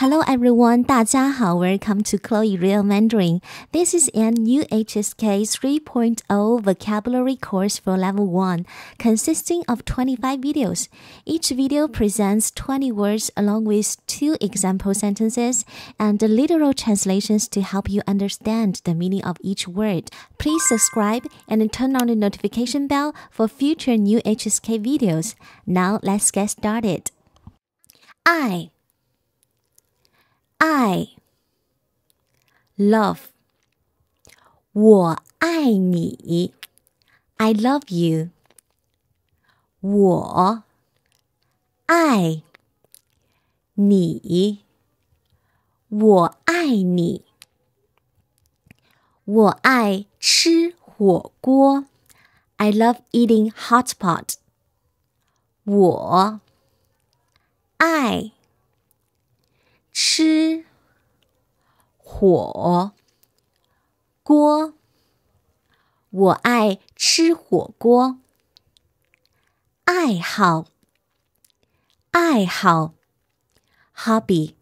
Hello everyone, 大家好 welcome to Chloe Real Mandarin. This is a new HSK 3.0 vocabulary course for level 1, consisting of 25 videos. Each video presents 20 words along with 2 example sentences and literal translations to help you understand the meaning of each word. Please subscribe and turn on the notification bell for future new HSK videos. Now let's get started. I love 我爱你 I love you 我爱你我爱你我爱吃火锅 I love eating hot pot 我爱吃火锅我爱吃火锅爱好 hobby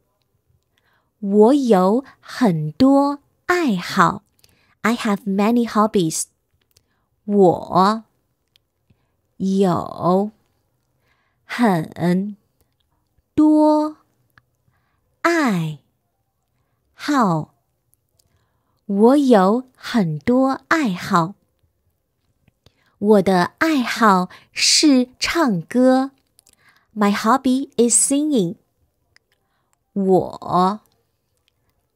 我有很多爱好 I have many hobbies 我有很多爱好我有很多爱好我的爱好是唱歌 My hobby is singing 我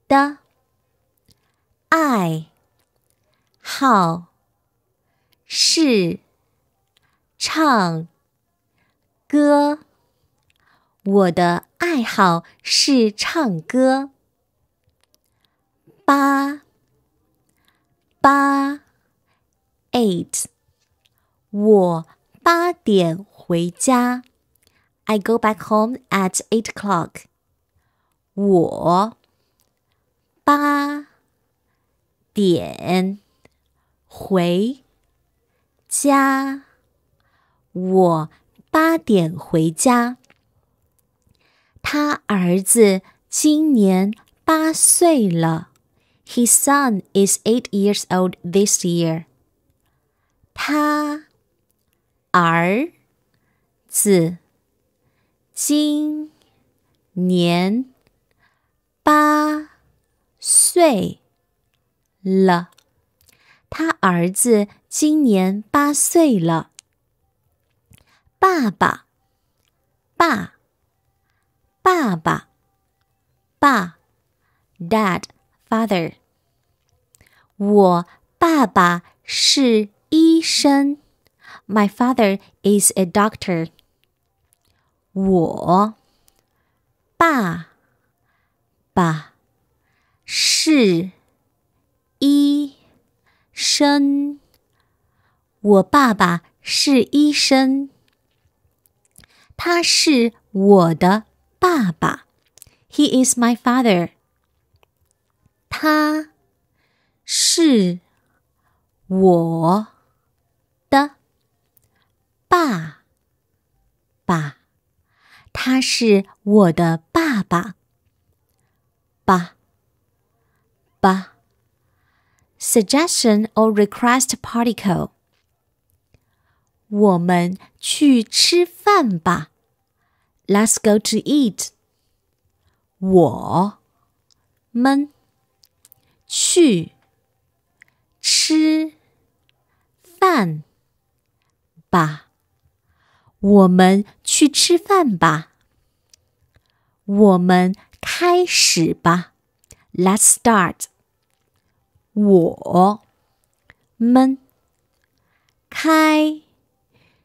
的爱好是唱歌我的爱好是唱歌8 我8点回家 I go back home at 8 o'clock 我8点回家我8点回家他儿子今年8岁了 His son is 8 years old this year 他儿子今年8岁了他儿子今年8岁了爸爸 Dad, Father 我爸爸是医生 My father is a doctor 我爸爸是医生我爸爸是医生他是我的爸爸 He is my father 他是我的爸爸他是我的爸爸爸 Suggestion or request particle 我们去吃饭吧Let's go to eat. 我们去吃饭吧。我们去吃饭吧。我们开始吧。Let's start. 我们开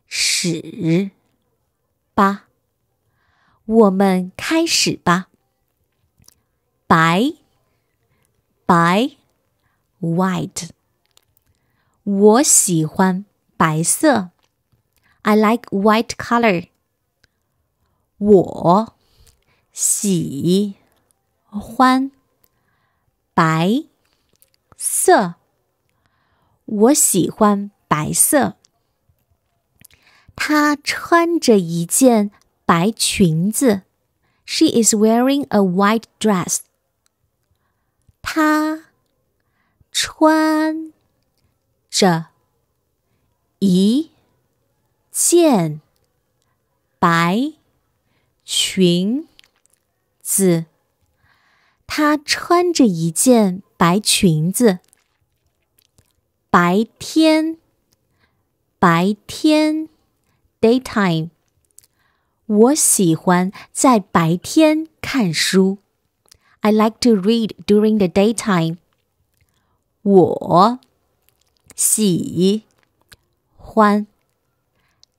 始吧。我们开始吧。白 white 我喜欢白色 I like white color 我喜欢白色我喜欢白色他穿着一件白裙子 She is wearing a white dress. 她穿着一件白裙子。她穿着一件白裙子。白天，白天 ，daytime。我喜欢在白天看书。I like to read during the daytime. 我喜欢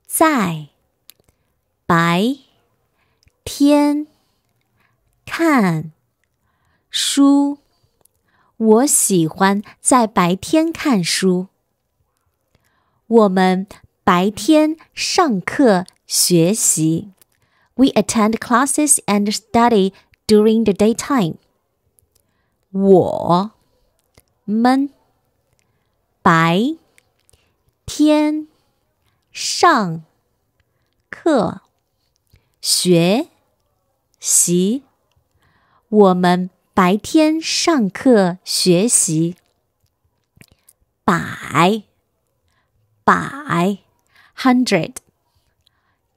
在白天看书。我喜欢在白天看书。我们白天上课学习。We attend classes and study during the daytime. 我们白天上课学习。我们白天上课学习。百，百 ，hundred。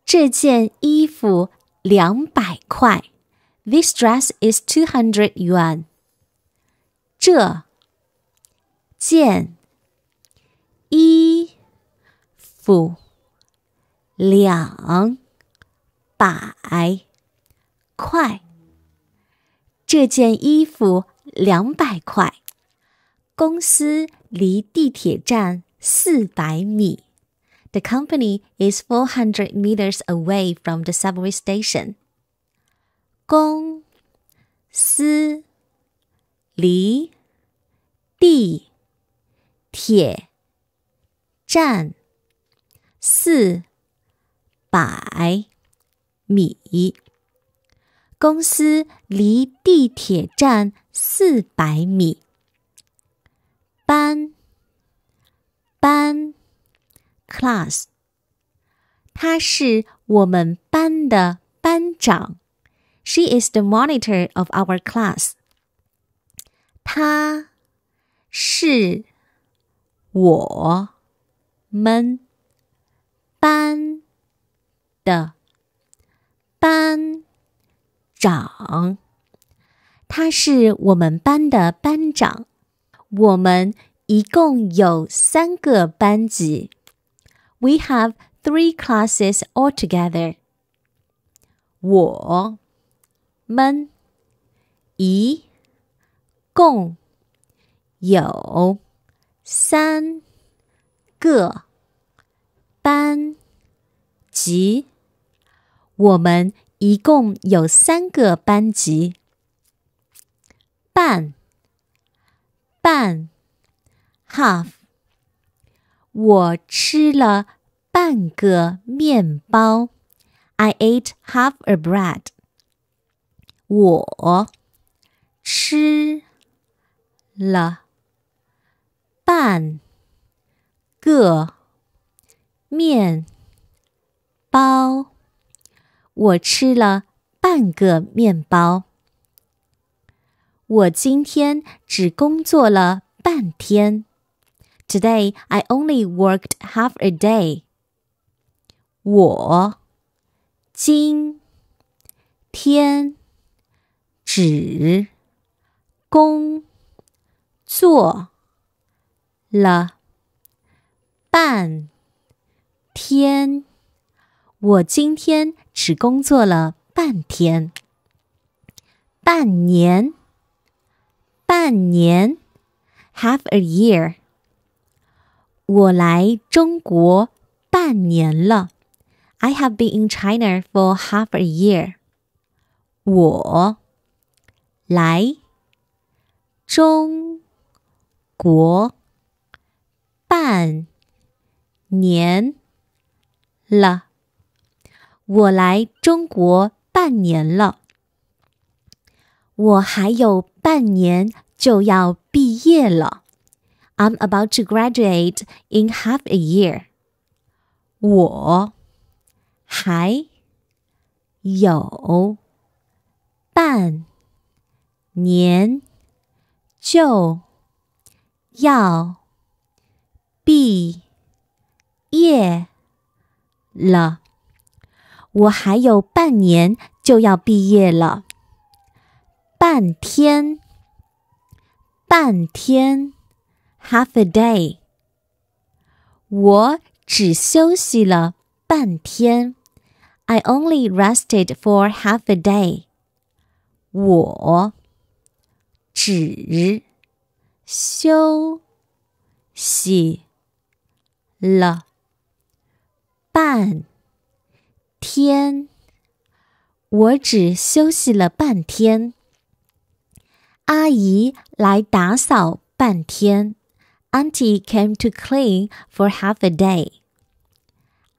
这件衣服200块。This dress is 200 yuan. 这件衣服200块。这件衣服200块。公司离地铁站400米。The company is 400 meters away from the subway station. 公司离地铁站400米。公司离地铁站400米。班，班 class。 她是我们班的班长。She is the monitor of our class. 她是我们班的班长。她是我们班的班长。我们一共有3个班级。We have 3 classes altogether. 我们一共有3个班级。我们一共有3个班级。半，半 half。 我吃了半个面包。I ate half a bread. 我吃了半个面包。我吃了半个面包。我今天只工作了半天。Today I only worked half a day. 我今天只工作了半天。我今天只工作了半天。半年，半年 half a year。 我来中国半年了。 I have been in China for half a year. 我来中国半年了。我来中国半年了。我还有半年就要毕业了。I'm about to graduate in half a year. 我还有饭年就要毕业了，我还有半年就要毕业了。半天，半天 half a day， 我只休息了半天， I only rested for half a day。 我只休息了半天，我只休息了半天。阿姨来打扫半天， Auntie came to clean for half a day。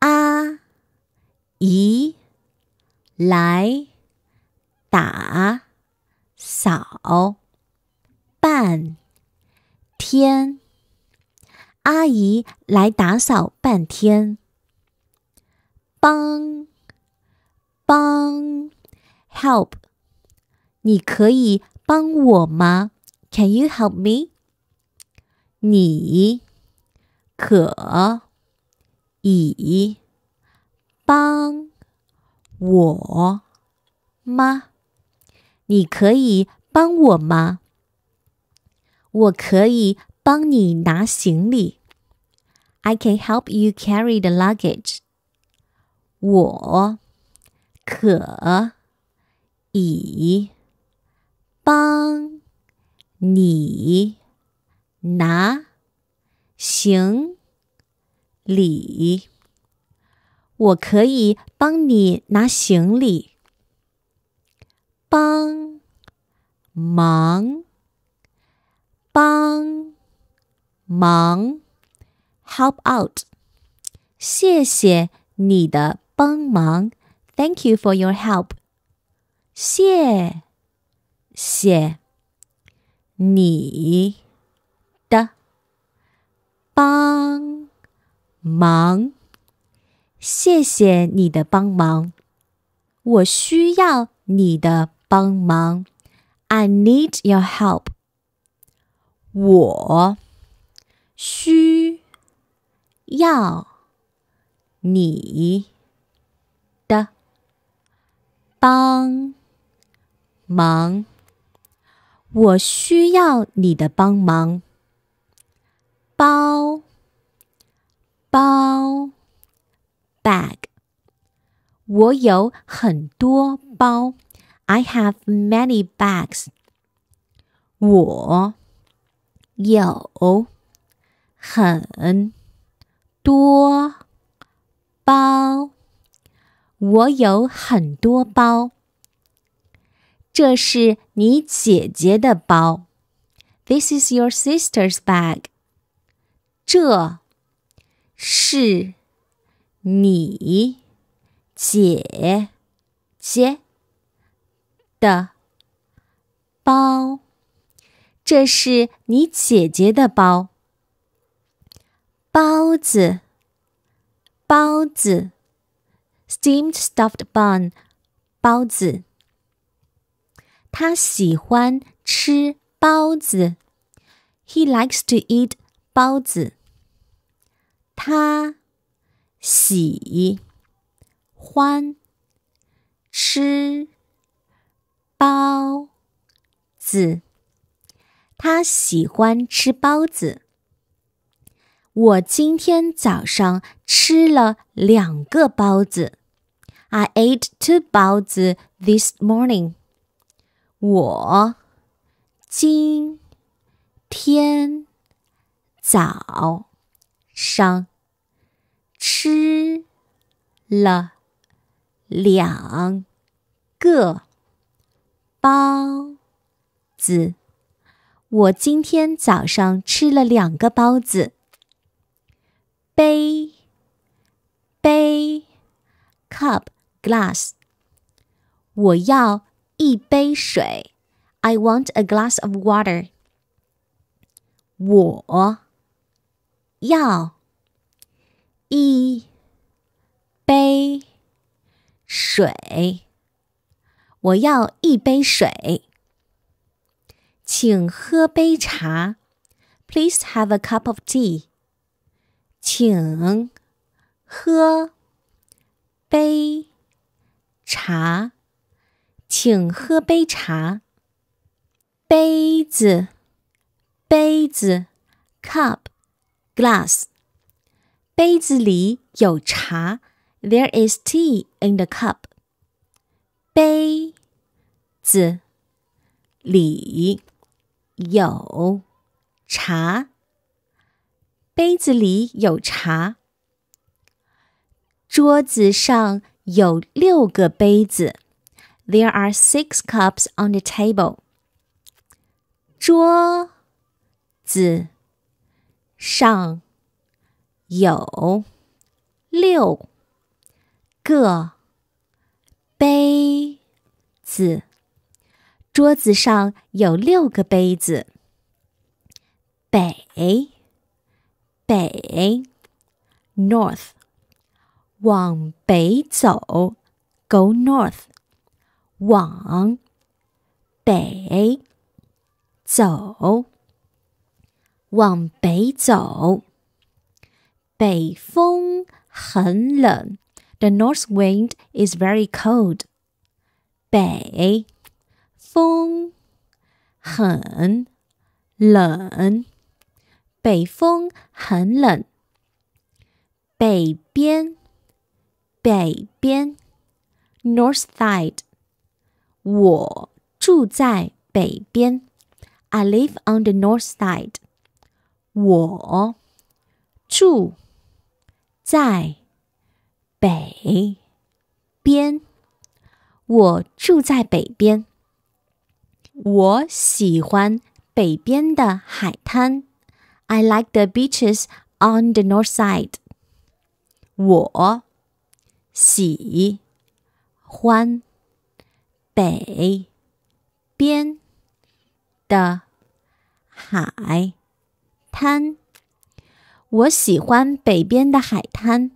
阿姨来打扫半天，阿姨来打扫半天。帮，帮 help， 你可以帮我吗？ Can you help me？ 你可以帮我吗？你可以帮我吗？我可以帮你拿行李。 I can help you carry the luggage。 我可以帮你拿行李。我可以帮你拿行李。帮忙，帮忙 help out， 谢谢你的帮忙， Thank you for your help。 谢谢你的帮忙，谢谢你的帮忙。我需要你的帮忙， I need your help。 我需要你的帮忙，我需要你的帮忙。包，包 bag， 我有很多包， I have many bags。 我有很多包，我有很多包。这是你姐姐的包， This is your sister's bag。 这是你姐姐的包，这是你姐姐的包。包子，包子 steamed stuffed bun， 包子。他喜欢吃包子， He likes to eat 包子。他喜欢吃包子，他喜欢吃包子。我今天早上吃了2个包子， I ate 2 包子 this morning。 我今天早上吃了2个包子，我今天早上吃了2个包子。杯，杯 cup glass， 我要一杯水， I want a glass of water。 我要一杯水，我要一杯水。请喝杯茶。Please have a cup of tea. 请喝杯茶。请喝杯茶。杯子，杯子 ，cup, glass。杯子里有茶。There is tea in the cup. 杯子里有茶。杯子里有茶。桌子上有6个杯子。There are 6 cups on the table. 桌子上有6个杯子。桌子上有6个杯子。北，北 north. 往北走 go north. 往北走，往北走。北风很冷。The north wind is very cold. 北风很冷。北风很冷。北边，北边 north side. 我住在北边。I live on the north side. 我住在北边。我住在北边。我喜欢北边的海滩。I like the beaches on the north side. 我喜欢北边的海滩。我喜欢北边的海滩。